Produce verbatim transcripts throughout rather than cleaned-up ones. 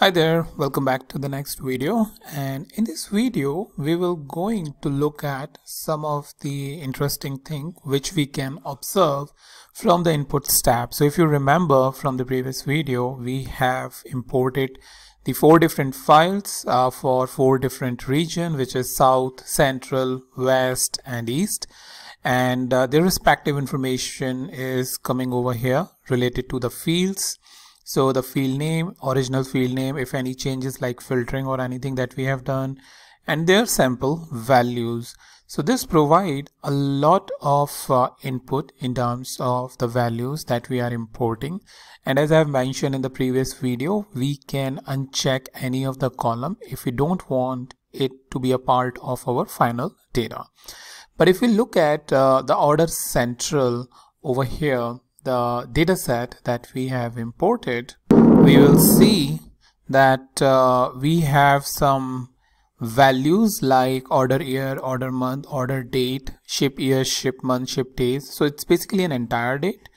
Hi there, welcome back to the next video, and in this video we will going to look at some of the interesting thing which we can observe from the inputs tab. So if you remember from the previous video, we have imported the four different files uh, for four different region, which is South, Central, West and East, and uh, their respective information is coming over here related to the fields. So the field name, original field name, if any changes like filtering or anything that we have done, and their sample values. So this provide a lot of uh, input in terms of the values that we are importing. And as I have mentioned in the previous video, we can uncheck any of the column if we don't want it to be a part of our final data. But if we look at uh, the order central over here, the data set that we have imported, we will see that uh, we have some values like order year, order month, order date, ship year, ship month, ship days. So it's basically an entire date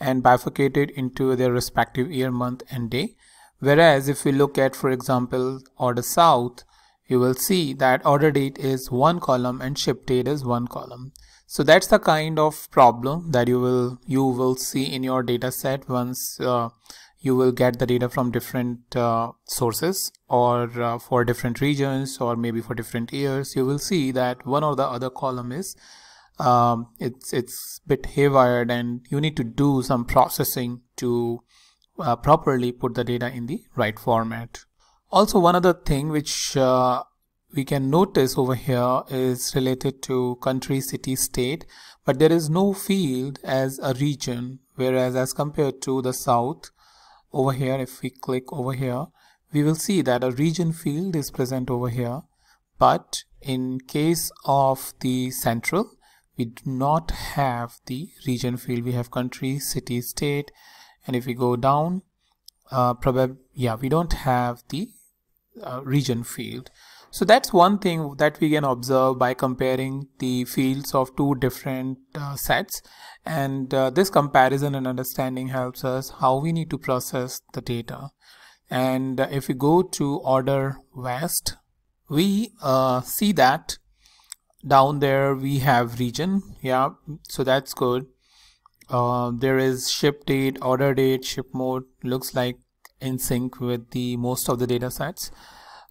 and bifurcated into their respective year, month and day. Whereas if we look at, for example, order south, you will see that order date is one column and ship date is one column. So that's the kind of problem that you will you will see in your data set once uh, you will get the data from different uh, sources or uh, for different regions or maybe for different years. You will see that one or the other column is um, it's it's bit haywired, and you need to do some processing to uh, properly put the data in the right format. Also, one other thing which uh, we can notice over here is related to country, city, state, but there is no field as a region, whereas as compared to the south over here, if we click over here, we will see that a region field is present over here. But in case of the central, we do not have the region field. We have country, city, state, and if we go down, uh, probably yeah we don't have the uh, region field. So that's one thing that we can observe by comparing the fields of two different uh, sets, and uh, this comparison and understanding helps us how we need to process the data. And uh, if we go to order west, we uh, see that down there we have region, yeah so that's good. Uh, there is ship date, order date, ship mode, looks like in sync with the most of the data sets.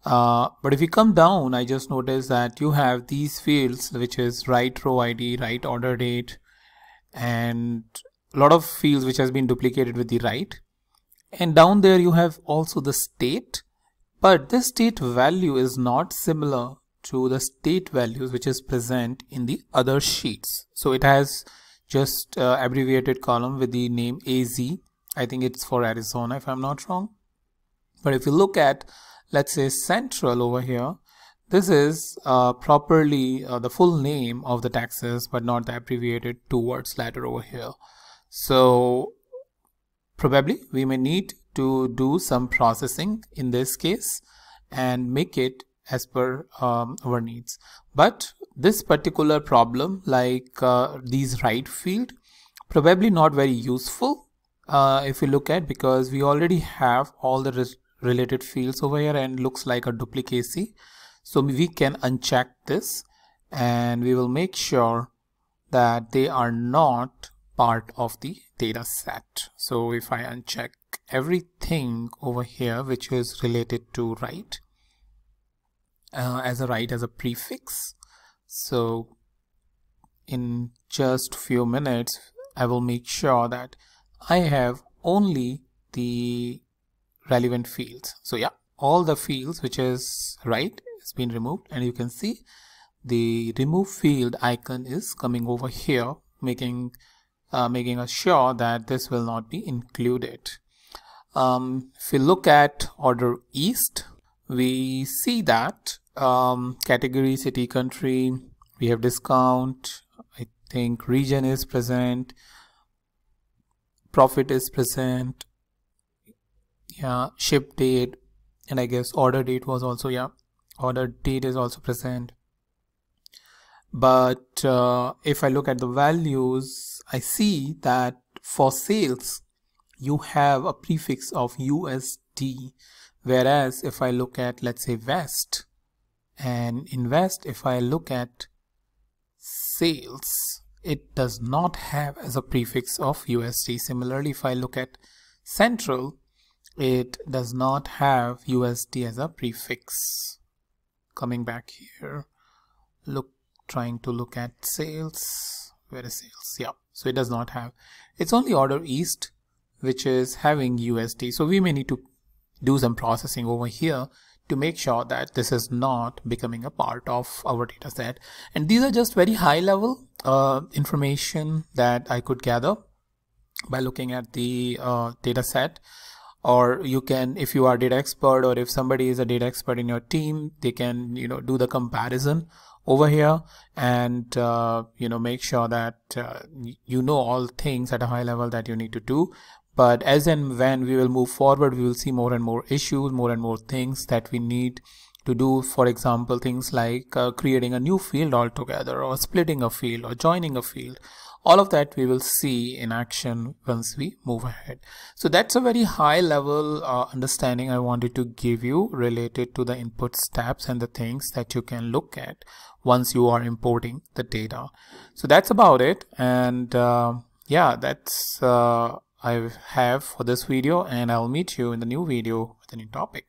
Uh, but if you come down, I just noticed that you have these fields, which is right row I D, right order date, and a lot of fields which has been duplicated with the right. And down there you have also the state, but this state value is not similar to the state values which is present in the other sheets. So it has just uh, abbreviated column with the name A Z. I think it's for Arizona if I'm not wrong. But if you look at, let's say, central over here, this is uh, properly uh, the full name of the taxes, but not the abbreviated two words letter over here. So probably we may need to do some processing in this case and make it as per um, our needs. But this particular problem, like uh, these right field, probably not very useful uh, if you look at, because we already have all the res related fields over here and looks like a duplicacy. So we can uncheck this and we will make sure that they are not part of the data set. So if I uncheck everything over here which is related to right uh, as a right as a prefix, so in just few minutes I will make sure that I have only the relevant fields. So yeah, all the fields which is right has been removed, and you can see the remove field icon is coming over here, making uh, making us sure that this will not be included. Um, if you look at order east, we see that um, category, city, country, we have discount, I think region is present, profit is present, yeah ship date, and I guess order date was also, yeah order date is also present. But uh, if I look at the values, I see that for sales you have a prefix of U S D, Whereas if I look at, let's say, West, and in West, if I look at sales, it does not have as a prefix of U S D. Similarly, if I look at Central, it does not have U S D as a prefix. Coming back here, look, trying to look at sales. Where is sales? Yeah, so it does not have. It's only order East which is having U S D. So we may need to do some processing over here to make sure that this is not becoming a part of our data set. And these are just very high level uh, information that I could gather by looking at the uh, data set. Or you can, if you are data expert or if somebody is a data expert in your team, they can, you know, do the comparison over here and, uh, you know, make sure that uh, you know all things at a high level that you need to do. But as and when we will move forward, we will see more and more issues, more and more things that we need to do. For example, things like uh, creating a new field altogether, or splitting a field, or joining a field. All of that we will see in action once we move ahead. So that's a very high level uh, understanding I wanted to give you related to the input steps and the things that you can look at once you are importing the data. So that's about it. And uh, yeah, that's... Uh, I have for this video, and I'll meet you in the new video with a new topic.